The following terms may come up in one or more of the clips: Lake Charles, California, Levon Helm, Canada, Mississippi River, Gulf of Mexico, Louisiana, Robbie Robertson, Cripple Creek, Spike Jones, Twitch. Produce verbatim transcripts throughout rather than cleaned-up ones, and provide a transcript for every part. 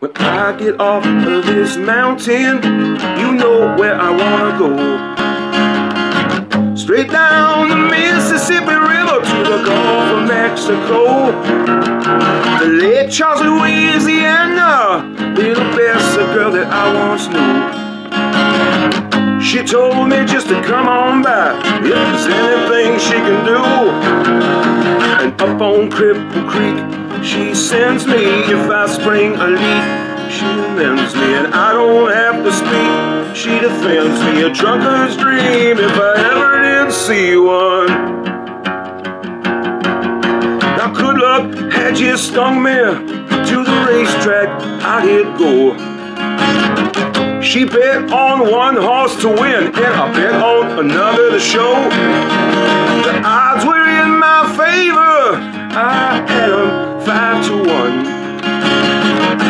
When I get off of this mountain, you know where I wanna go. Straight down the Mississippi River to the Gulf of Mexico, to Lake Charles, Louisiana, little Bess, a girl that I once knew. She told me just to come on by if there's anything she can do. And up on Cripple Creek, she sends me if I spring a leak. She lends me and I don't have to speak. She defends me, a drunkard's dream if I ever did see one. Now good luck had you stung me, to the racetrack I did go. She bet on one horse to win and I bet on another to show. The odds were in my favor, I had them Five to one.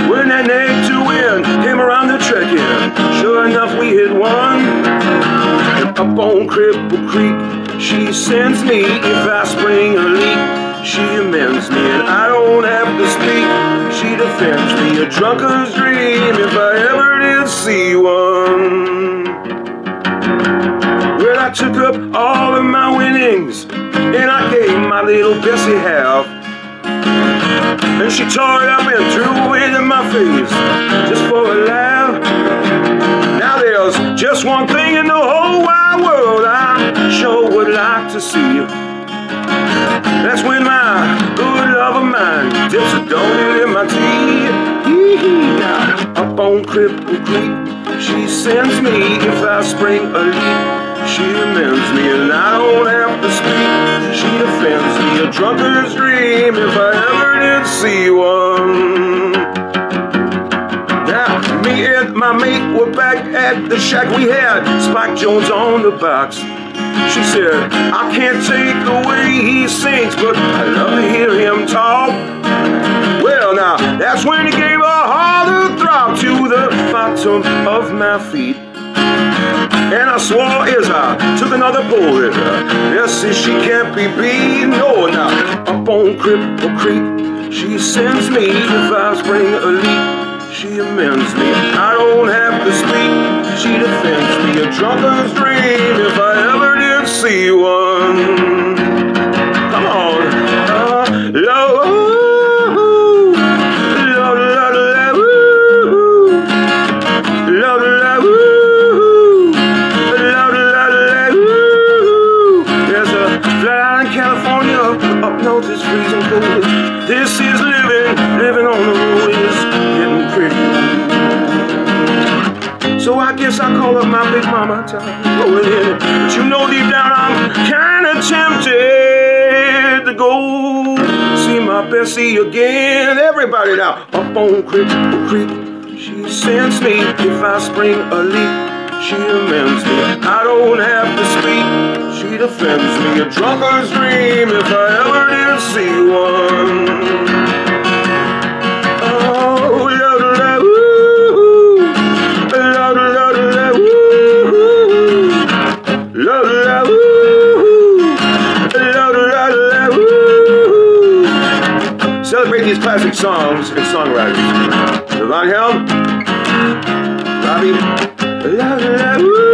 We're not named to win. Came around the track, yeah. Sure enough, we hit one. And up on Cripple Creek, she sends me if I spring a leak. She amends me, and I don't have to speak. She defends me, a drunkard's dream if I ever did see one. Well, I took up all of my winnings, and I gave my little Bessie half. And she tore it up and threw it in my face just for a laugh. Now there's just one thing in the whole wide world I sure would like to see. That's when my good love of mine dips a donut in my tea. Up on Cripple Creek, she sends me if I spring a leak. She amends me and I don't have to speak. She offends me, a drunkard's dream if I ever see one. Now, me and my mate were back at the shack. We had Spike Jones on the box. She said, I can't take the way he sings, but I love to hear him talk. Well, now, that's when he gave a harder throb to the bottom of my feet. And I swore as I took another pull at her. Yes, she can't be beat. No, now, up on Cripple Creek, she sends me if I spring a leak. She amends me, I don't have to speak. She defends me, a drunkard's dream if I ever did see one. Come on. Uh, love, love, love, love, love, love, love, love, love. There's a flat out in California, up north it's freezing cold. This is living, living on the road is getting pretty. So I guess I call up my big mama, rolling in it. But you know deep down I'm kinda tempted to go see my Bessie again. Everybody now, up on Cripple Creek, she sends me if I spring a leak. She amends me, I don't have to speak. She defends me, a drunkard's dream if I ever did see one. Celebrate these classic songs and songwriters. Levon Helm, Robbie.